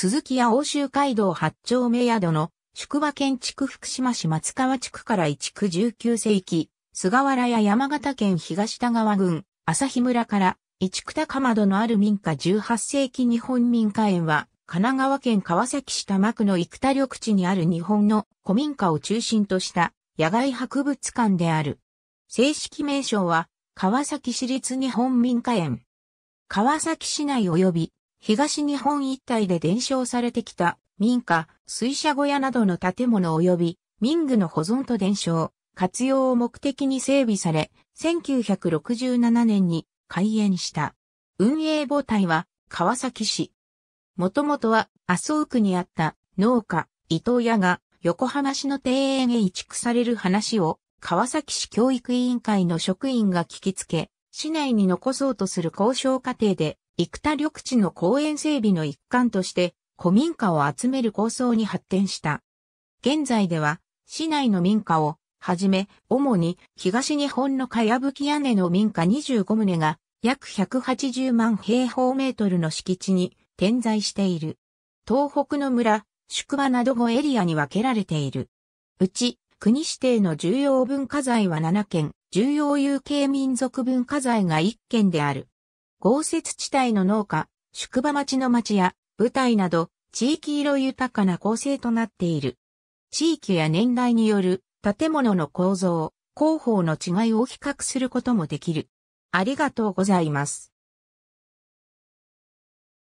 鈴木屋欧州街道8丁目宿の宿場建築福島市松川地区から1区19世紀、菅原や山形県東田川郡、朝日村から1区高窓のある民家18世紀日本民家園は、神奈川県川崎市多摩区の生田緑地にある日本の古民家を中心とした野外博物館である。正式名称は、川崎市立日本民家園。川崎市内及び東日本一帯で伝承されてきた民家、水車小屋などの建物及び民具の保存と伝承、活用を目的に整備され、1967年に開園した。運営母体は川崎市。もともとは麻生区にあった農家、伊藤屋が横浜市の庭園へ移築される話を、川崎市教育委員会の職員が聞きつけ、市内に残そうとする交渉過程で、生田緑地の公園整備の一環として、古民家を集める構想に発展した。現在では、市内の民家をはじめ、主に東日本のかやぶき屋根の民家25棟が、約180万平方メートルの敷地に点在している。東北の村、宿場など5エリアに分けられている。うち、国指定の重要文化財は7件、重要有形民族文化財が1件である。豪雪地帯の農家、宿場町の町や舞台など、地域色豊かな構成となっている。地域や年代による建物の構造、工法の違いを比較することもできる。ありがとうございます。